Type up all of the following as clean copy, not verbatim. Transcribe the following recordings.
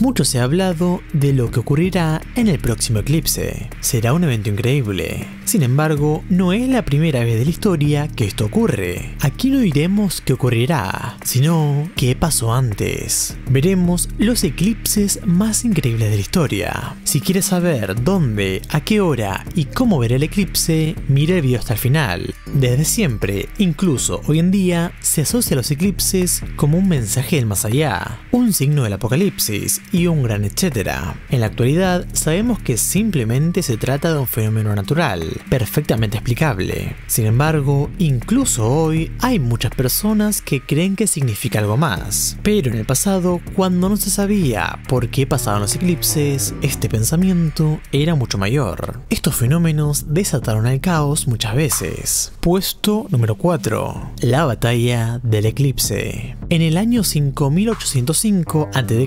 Mucho se ha hablado de lo que ocurrirá en el próximo eclipse. Será un evento increíble. Sin embargo, no es la primera vez de la historia que esto ocurre. Aquí no diremos qué ocurrirá, sino qué pasó antes. Veremos los eclipses más increíbles de la historia. Si quieres saber dónde, a qué hora y cómo ver el eclipse, mira el video hasta el final. Desde siempre, incluso hoy en día, se asocia a los eclipses como un mensaje del más allá, un signo del apocalipsis y un gran etcétera. En la actualidad sabemos que simplemente se trata de un fenómeno natural, perfectamente explicable. Sin embargo, incluso hoy hay muchas personas que creen que significa algo más. Pero en el pasado, cuando no se sabía por qué pasaban los eclipses, este pensamiento era mucho mayor. Estos fenómenos desataron el caos muchas veces. Puesto número 4. La batalla del eclipse. En el año 5805 a.C.,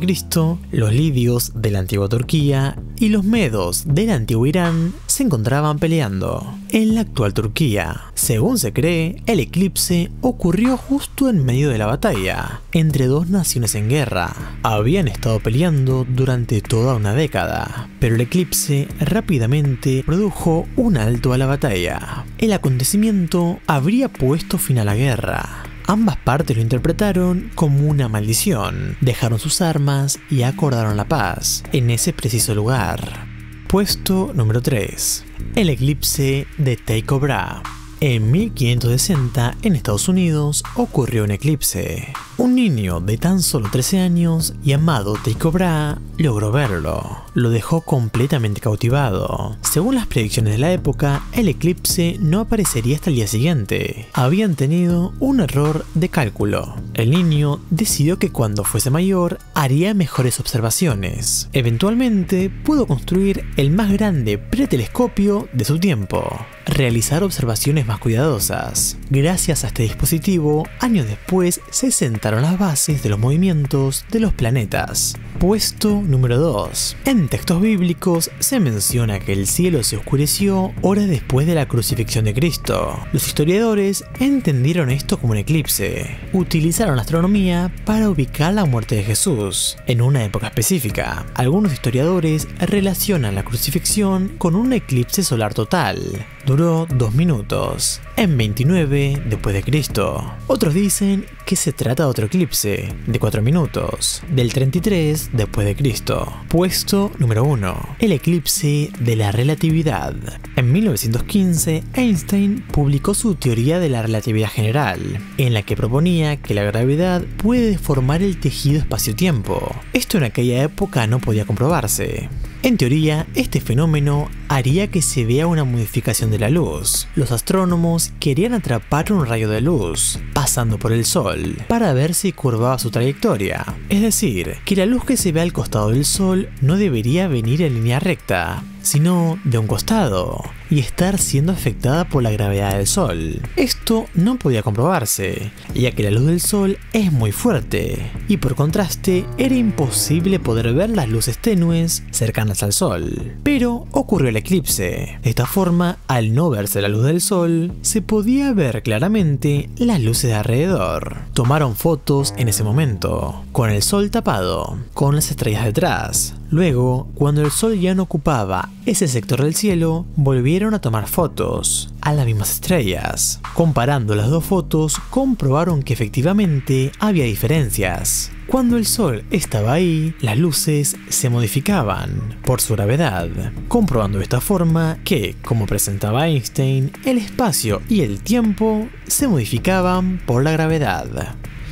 los lidios de la antigua Turquía y los medos del antiguo Irán se encontraban peleando en la actual Turquía. Según se cree, el eclipse ocurrió justo en medio de la batalla entre dos naciones en guerra. Habían estado peleando durante toda una década, pero el eclipse rápidamente produjo un alto a la batalla. El acontecimiento habría puesto fin a la guerra. Ambas partes lo interpretaron como una maldición, dejaron sus armas y acordaron la paz en ese preciso lugar. Puesto número 3. El eclipse de Tycho Brahe. En 1560, en Estados Unidos, ocurrió un eclipse. Un niño de tan solo 13 años, llamado Tycho Brahe, logró verlo. Lo dejó completamente cautivado. Según las predicciones de la época, el eclipse no aparecería hasta el día siguiente. Habían tenido un error de cálculo. El niño decidió que cuando fuese mayor, haría mejores observaciones. Eventualmente, pudo construir el más grande pretelescopio de su tiempo. Realizar observaciones más cuidadosas. Gracias a este dispositivo, años después se sentaron las bases de los movimientos de los planetas. Puesto número 2. En textos bíblicos se menciona que el cielo se oscureció horas después de la crucifixión de Cristo. Los historiadores entendieron esto como un eclipse. Utilizaron la astronomía para ubicar la muerte de Jesús en una época específica. Algunos historiadores relacionan la crucifixión con un eclipse solar total. Duró 2 minutos, en 29 después de Cristo. Otros dicen que se trata de otro eclipse, de 4 minutos, del 33 después de Cristo. Puesto número 1. El eclipse de la relatividad. En 1915, Einstein publicó su teoría de la relatividad general, en la que proponía que la gravedad puede deformar el tejido espacio-tiempo. Esto en aquella época no podía comprobarse. En teoría, este fenómeno haría que se vea una modificación de la luz. Los astrónomos querían atrapar un rayo de luz, pasando por el Sol, para ver si curvaba su trayectoria. Es decir, que la luz que se ve al costado del Sol no debería venir en línea recta, sino de un costado, y estar siendo afectada por la gravedad del Sol. Esto no podía comprobarse, ya que la luz del Sol es muy fuerte, y por contraste era imposible poder ver las luces tenues cercanas al Sol. Pero ocurrió el eclipse. De esta forma, al no verse la luz del Sol, se podía ver claramente las luces de alrededor. Tomaron fotos en ese momento, con el Sol tapado, con las estrellas detrás. Luego, cuando el Sol ya no ocupaba ese sector del cielo, volvieron a tomar fotos a las mismas estrellas. Comparando las dos fotos, comprobaron que efectivamente había diferencias. Cuando el Sol estaba ahí, las luces se modificaban por su gravedad, comprobando de esta forma que, como presentaba Einstein, el espacio y el tiempo se modificaban por la gravedad.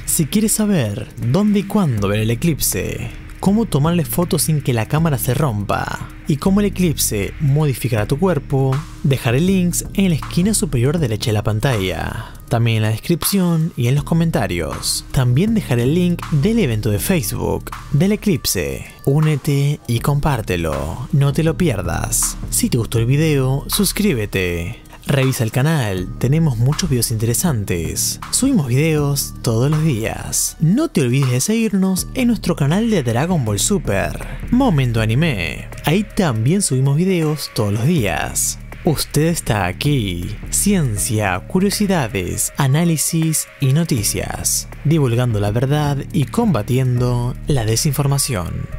Si quieres saber dónde y cuándo ver el eclipse, cómo tomarle fotos sin que la cámara se rompa y cómo el eclipse modificará tu cuerpo, dejaré links en la esquina superior derecha de la pantalla, también en la descripción y en los comentarios. También dejaré el link del evento de Facebook del eclipse. Únete y compártelo, no te lo pierdas. Si te gustó el video, suscríbete. Revisa el canal, tenemos muchos videos interesantes. Subimos videos todos los días. No te olvides de seguirnos en nuestro canal de Dragon Ball Super, Momento Anime. Ahí también subimos videos todos los días. Usted está aquí. Ciencia, curiosidades, análisis y noticias. Divulgando la verdad y combatiendo la desinformación.